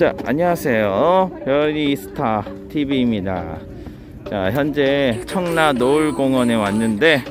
자, 안녕하세요. 별희 스타 TV입니다. 자, 현재 청라 노을공원에 왔는데,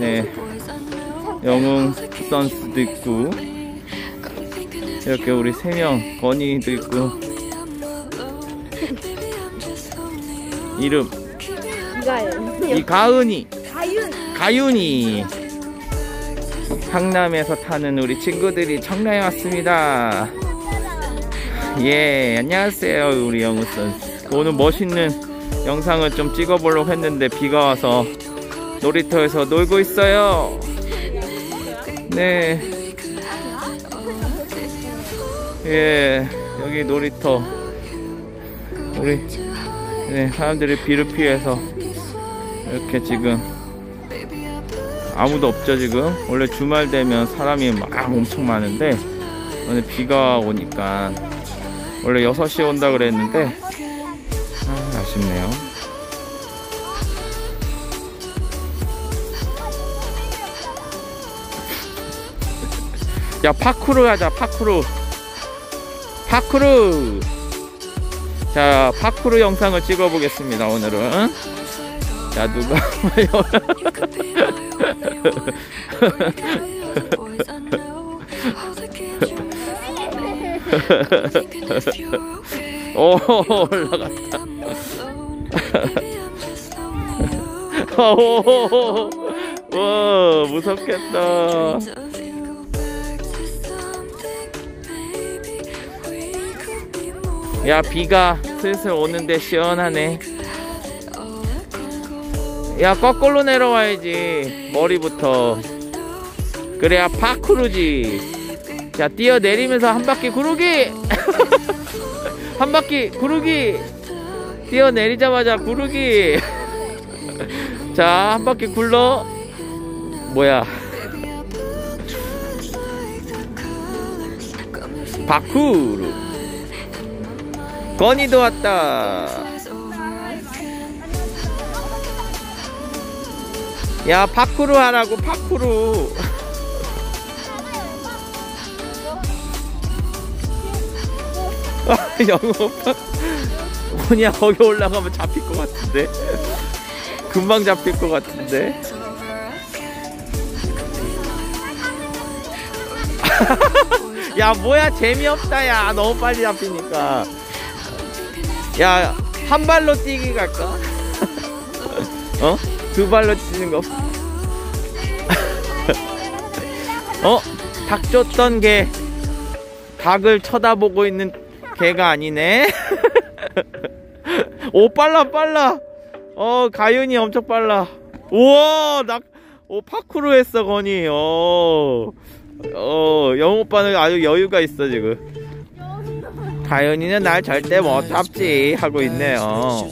네, 영웅 선수도 있고, 이렇게 우리 3명, 건이도 있고, 이름 가윤이. 강남에서 타는 우리 친구들이 청라에 왔습니다. 예, 안녕하세요, 우리 영우 선수. 오늘 멋있는 영상을 좀 찍어보려고 했는데 비가 와서 놀이터에서 놀고 있어요. 네, 예, 여기 놀이터. 우리 네, 사람들이 비를 피해서 이렇게 지금 아무도 없죠. 지금 원래 주말 되면 사람이 막 엄청 많은데 오늘 비가 오니까 원래 6시에 온다 그랬는데 아, 아쉽네요. 야, 파쿠르 가자. 파쿠르. 자, 파쿠르 영상을 찍어 보겠습니다, 오늘은. 자, 누가 오, 올라갔다. 오, 와, 무섭겠다. 야, 비가 슬슬 오는데 시원하네. 야, 거꾸로 내려와야지, 머리부터. 그래야 파쿠르지. 자, 뛰어내리면서 한 바퀴 구르기! 한 바퀴 구르기! 뛰어내리자마자 구르기! 자, 한 바퀴 굴러. 뭐야. 파쿠르. 건이도 왔다. 야, 파쿠르 하라고, 파쿠르. 영호 오빠 뭐냐, 거기 올라가면 잡힐 것 같은데. 금방 잡힐 것 같은데. 야, 뭐야, 재미없다. 야, 너무 빨리 잡히니까. 야, 한 발로 뛰기 갈까? 어? 두 발로 뛰는 거. 어? 닭 쫓던 개, 닭을 쳐다보고 있는 개가 아니네. 오, 빨라. 가윤이 엄청 빨라. 우와, 파쿠르 했어, 건이. 영오빠는 아주 여유가 있어, 지금. 가윤이는 날 절대 못 잡지 하고 있네요.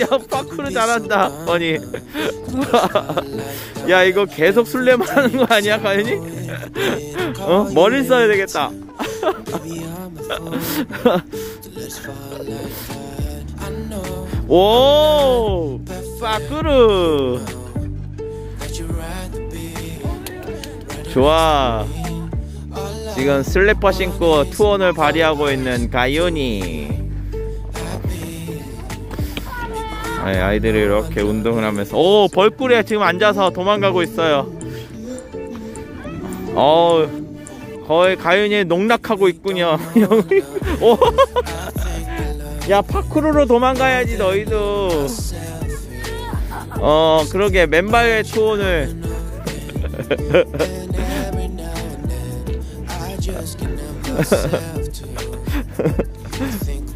야, 파쿠르 잘한다, 건이. 야, 이거 계속 술래만 하는 거 아니야, 가윤이? 머리를 써야 되겠다. 오, 파쿠르 좋아. 지금 슬리퍼 신고 투혼을 발휘하고 있는 가윤이. 아이들이 이렇게 운동을 하면서. 오, 벌꿀에 지금 앉아서 도망가고 있어요. 거의 가윤이 농락하고 있군요. 오. 야, 파쿠르로 도망가야지, 너희도. 그러게, 맨발의 투혼을.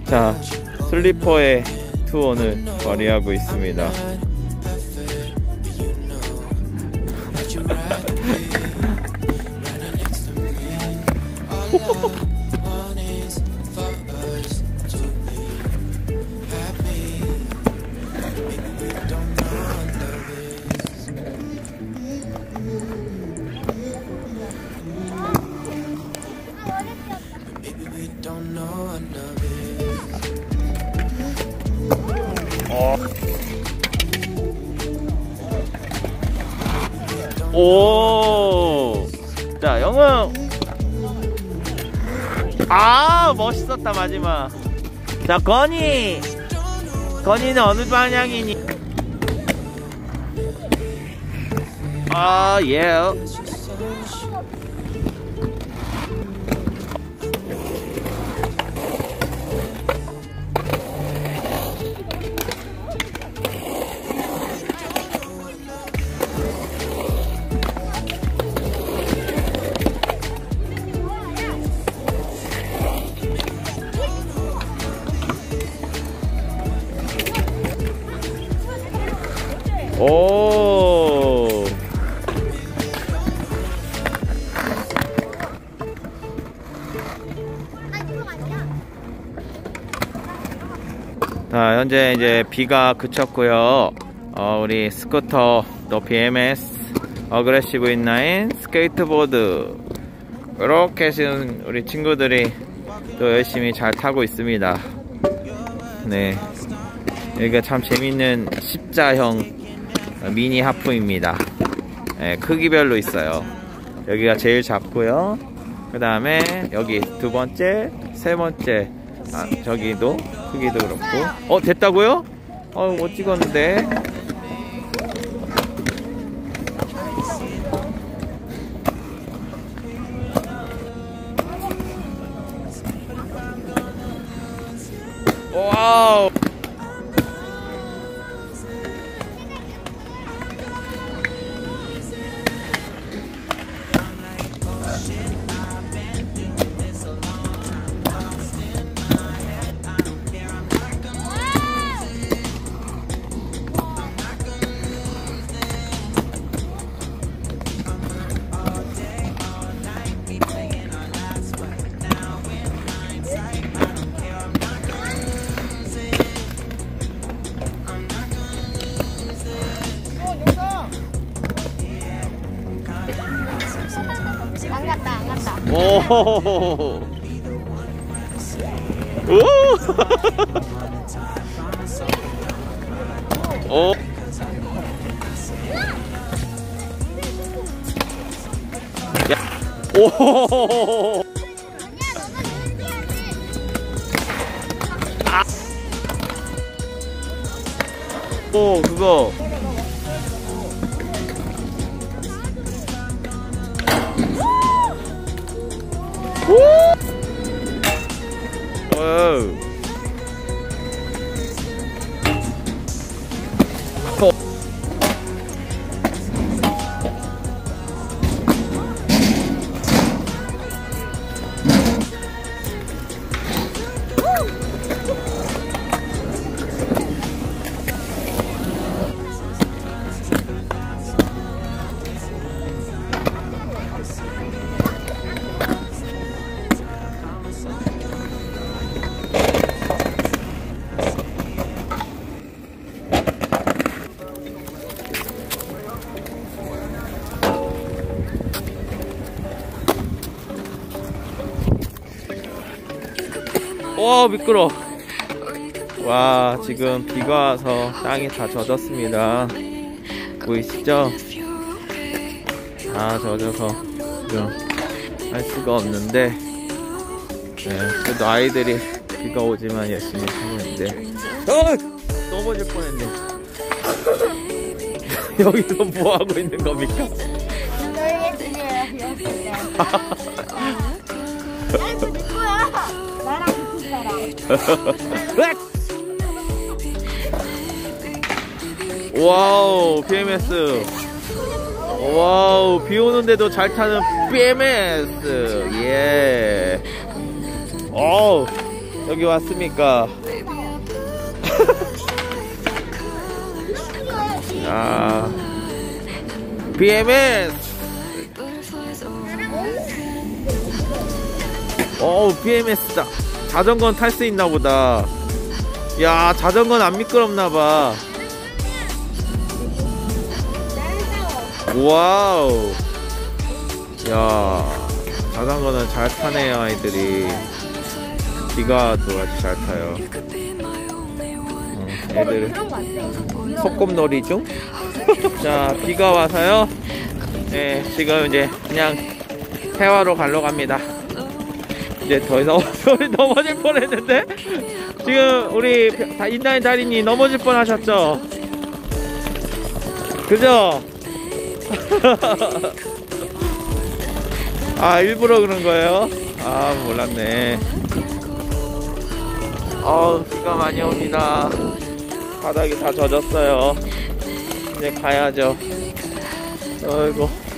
자, 슬리퍼의 투혼을 발휘하고 있습니다. 오, 자, 영웅. 아, 멋있었다, 마지막. 자, 건이. 건이는 어느 방향이니? 아, 예. 오. 자, 현재 이제 비가 그쳤고요. 우리 스쿠터, 또 BMS, 어그레시브 인라인, 스케이트보드 이렇게 지금 우리 친구들이 또 열심히 잘 타고 있습니다. 네, 여기가 참 재밌는 십자형 미니 하프입니다. 네, 크기별로 있어요. 여기가 제일 작고요. 그 다음에 여기 두 번째, 세 번째, 아, 저기도 크기도 그렇고. 됐다고요? 못 찍었는데. 와우. 오. 오. 야. 오. 아. 오, 그거. 와, 미끄러. 와, 지금 비가 와서 땅이 다 젖었습니다. 보이시죠? 다 젖어서 지금 할 수가 없는데, 네, 그래도 아이들이 비가 오지만 열심히 하는데, 넘어질 뻔했네. 여기서 뭐 하고 있는 겁니까? 와우, PMS. 와우, 비 오는데도 잘 타는 BMS. 예. 어우, 여기 왔습니까? 아, BMS. 어우, BMS다. 자전거는 탈 수 있나 보다. 야, 자전거는 안 미끄럽나 봐. 와우. 야, 자전거는 잘 타네요, 아이들이. 비가 와도 아주 잘 타요. 애들 소꿉놀이 중? 자, 비가 와서요. 네, 지금 이제 그냥 해화로 가러 갑니다. 이제 더 이상 우리 넘어질 뻔했는데 지금 우리 인라인 달인이 넘어질 뻔하셨죠? 그죠? 아 일부러 그런 거예요? 아 몰랐네. 어우 비가 많이 옵니다. 바닥이 다 젖었어요. 이제 가야죠. 어이구.